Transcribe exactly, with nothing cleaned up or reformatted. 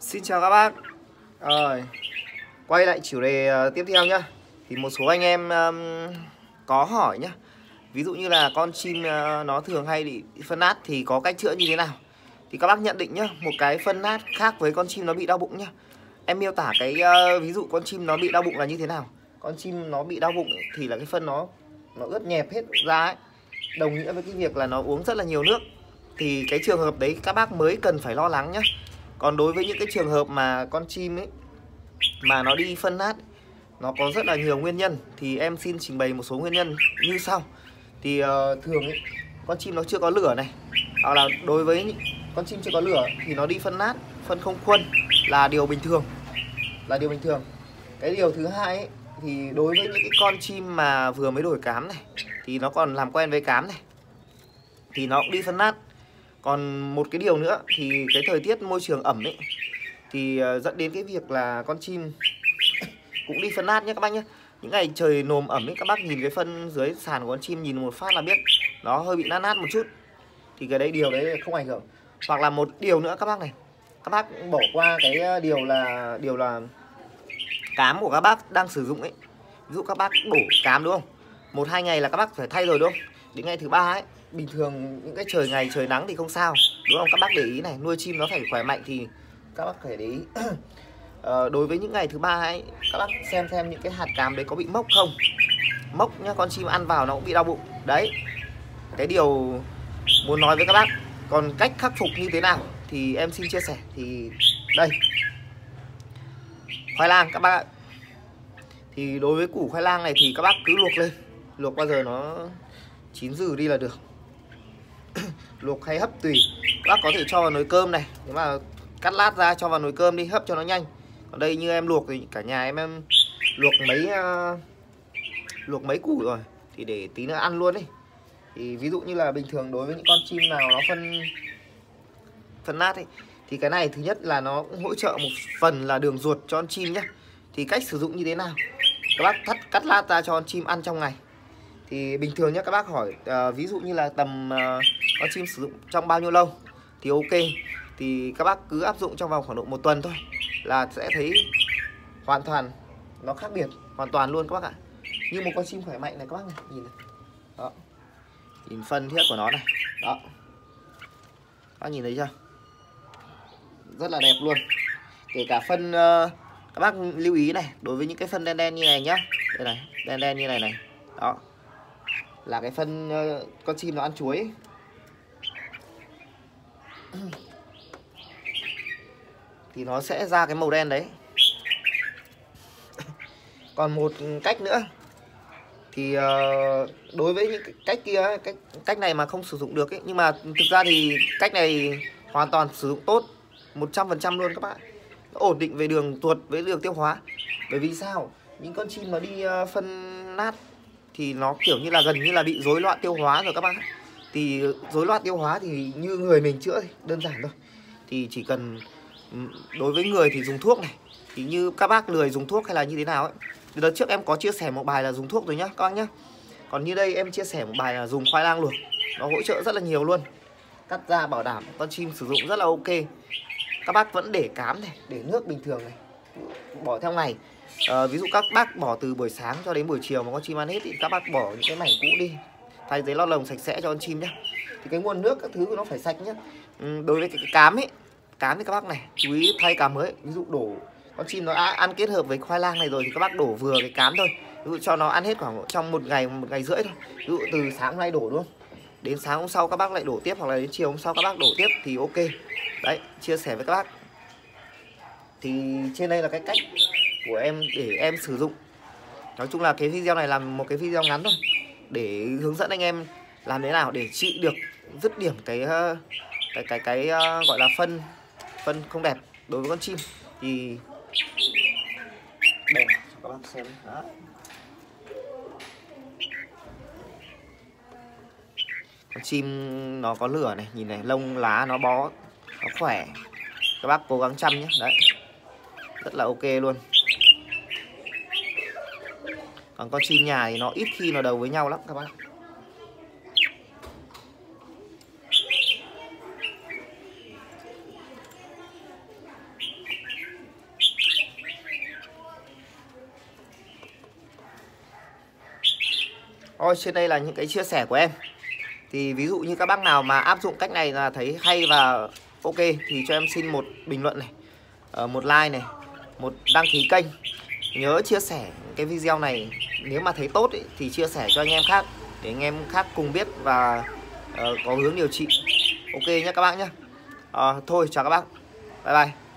Xin chào các bác. Rồi, quay lại chủ đề tiếp theo nhá. Thì một số anh em um, có hỏi nhá. Ví dụ như là con chim uh, nó thường hay bị phân nát thì có cách chữa như thế nào? Thì các bác nhận định nhá, một cái phân nát khác với con chim nó bị đau bụng nhá. Em miêu tả cái uh, ví dụ con chim nó bị đau bụng là như thế nào. Con chim nó bị đau bụng ấy, thì là cái phân nó nó ướt nhẹp hết ra ấy. Đồng nghĩa với cái việc là nó uống rất là nhiều nước. Thì cái trường hợp đấy các bác mới cần phải lo lắng nhá. Còn đối với những cái trường hợp mà con chim ấy mà nó đi phân nát, nó có rất là nhiều nguyên nhân. Thì em xin trình bày một số nguyên nhân như sau. Thì uh, thường ấy, con chim nó chưa có lửa này, hoặc là đối với con chim chưa có lửa thì nó đi phân nát, phân không khuân là điều bình thường. Là điều bình thường. Cái điều thứ hai ấy, thì đối với những cái con chim mà vừa mới đổi cám này, thì nó còn làm quen với cám này, thì nó cũng đi phân nát. Còn một cái điều nữa, thì cái thời tiết môi trường ẩm ấy, thì dẫn đến cái việc là con chim cũng đi phân nát nhé các bác nhé. Những ngày trời nồm ẩm ấy, các bác nhìn cái phân dưới sàn của con chim, nhìn một phát là biết nó hơi bị nát nát một chút. Thì cái đấy, điều đấy không ảnh hưởng. Hoặc là một điều nữa các bác này, các bác bỏ qua cái điều là Điều là cám của các bác đang sử dụng ấy. Ví dụ các bác đổ cám đúng không, một hai ngày là các bác phải thay rồi đúng không. Đến ngày thứ ba ấy, bình thường những cái trời ngày trời nắng thì không sao đúng không, các bác để ý này, nuôi chim nó phải khỏe mạnh thì các bác phải để ý. ờ, Đối với những ngày thứ ba ấy, các bác xem xem những cái hạt cám đấy có bị mốc không. Mốc nhá, con chim ăn vào nó cũng bị đau bụng. Đấy, cái điều muốn nói với các bác. Còn cách khắc phục như thế nào thì em xin chia sẻ. Thì đây, khoai lang các bác ạ. Thì đối với củ khoai lang này thì các bác cứ luộc lên. Luộc bao giờ nó chín dừ đi là được. Luộc hay hấp tùy. Các bác có thể cho vào nồi cơm này, nếu mà cắt lát ra cho vào nồi cơm đi, hấp cho nó nhanh. Còn đây như em luộc thì cả nhà em em luộc mấy uh, luộc mấy củ rồi thì để tí nữa ăn luôn đi. Thì ví dụ như là bình thường đối với những con chim nào nó phân phân nát ấy, thì cái này thứ nhất là nó cũng hỗ trợ một phần là đường ruột cho con chim nhé. Thì cách sử dụng như thế nào? Các bác thắt cắt lát ra cho con chim ăn trong ngày. Thì bình thường nhé, các bác hỏi uh, ví dụ như là tầm uh, con chim sử dụng trong bao nhiêu lâu thì ok. Thì các bác cứ áp dụng trong vòng khoảng độ một tuần thôi là sẽ thấy hoàn toàn nó khác biệt, hoàn toàn luôn các bác ạ. Như một con chim khỏe mạnh này các bác này, nhìn này. Đó, nhìn phân thiết của nó này. Đó, các bác nhìn thấy chưa, rất là đẹp luôn. Kể cả phân uh, các bác lưu ý này, đối với những cái phân đen đen như này nhá, đây này, đen đen như này này, đó là cái phân uh, con chim nó ăn chuối. Thì nó sẽ ra cái màu đen đấy. Còn một cách nữa thì uh, đối với những cách kia, cách cách này mà không sử dụng được ấy, nhưng mà thực ra thì cách này hoàn toàn sử dụng tốt một trăm phần trăm luôn các bạn. Nó ổn định về đường ruột với đường tiêu hóa. Bởi vì sao? Những con chim mà đi phân nát thì nó kiểu như là gần như là bị rối loạn tiêu hóa rồi các bạn. Thì rối loạn tiêu hóa thì như người mình chữa đơn giản thôi. Thì chỉ cần đối với người thì dùng thuốc này. Thì như các bác lười dùng thuốc hay là như thế nào ấy, thì đợt trước em có chia sẻ một bài là dùng thuốc rồi nhá các bác nhá. Còn như đây em chia sẻ một bài là dùng khoai lang luộc. Nó hỗ trợ rất là nhiều luôn. Cắt ra bảo đảm con chim sử dụng rất là ok. Các bác vẫn để cám này, để nước bình thường này, bỏ theo ngày. à, Ví dụ các bác bỏ từ buổi sáng cho đến buổi chiều mà con chim ăn hết thì các bác bỏ những cái mảnh cũ đi, thay giấy lót lồng sạch sẽ cho con chim nhé. Thì cái nguồn nước các thứ nó phải sạch nhé. ừ, Đối với cái, cái cám ấy, cám thì các bác này chú ý thay cám mới. Ví dụ đổ, con chim nó đã ăn kết hợp với khoai lang này rồi thì các bác đổ vừa cái cám thôi. Ví dụ cho nó ăn hết khoảng trong một ngày, một ngày rưỡi thôi. Ví dụ từ sáng hôm nay đổ luôn, đến sáng hôm sau các bác lại đổ tiếp, hoặc là đến chiều hôm sau các bác đổ tiếp thì ok. Đấy, chia sẻ với các bác. Thì trên đây là cái cách của em để em sử dụng. Nói chung là cái video này là một cái video ngắn thôi, để hướng dẫn anh em làm thế nào để trị được dứt điểm cái cái cái cái gọi là phân phân không đẹp đối với con chim. Thì để các bác xem. Đó, con chim nó có lửa này, nhìn này, lông lá nó bó, nó khỏe. Các bác cố gắng chăm nhé. Đấy, rất là ok luôn. Còn con chim nhà thì nó ít khi nó đầu với nhau lắm các bác. Rồi, trên đây là những cái chia sẻ của em. Thì ví dụ như các bác nào mà áp dụng cách này là thấy hay và ok thì cho em xin một bình luận này, một like này, một đăng ký kênh. Nhớ chia sẻ cái video này, nếu mà thấy tốt ý, thì chia sẻ cho anh em khác, để anh em khác cùng biết và uh, có hướng điều trị. Ok nhé các bác nhé. uh, Thôi chào các bác. Bye bye.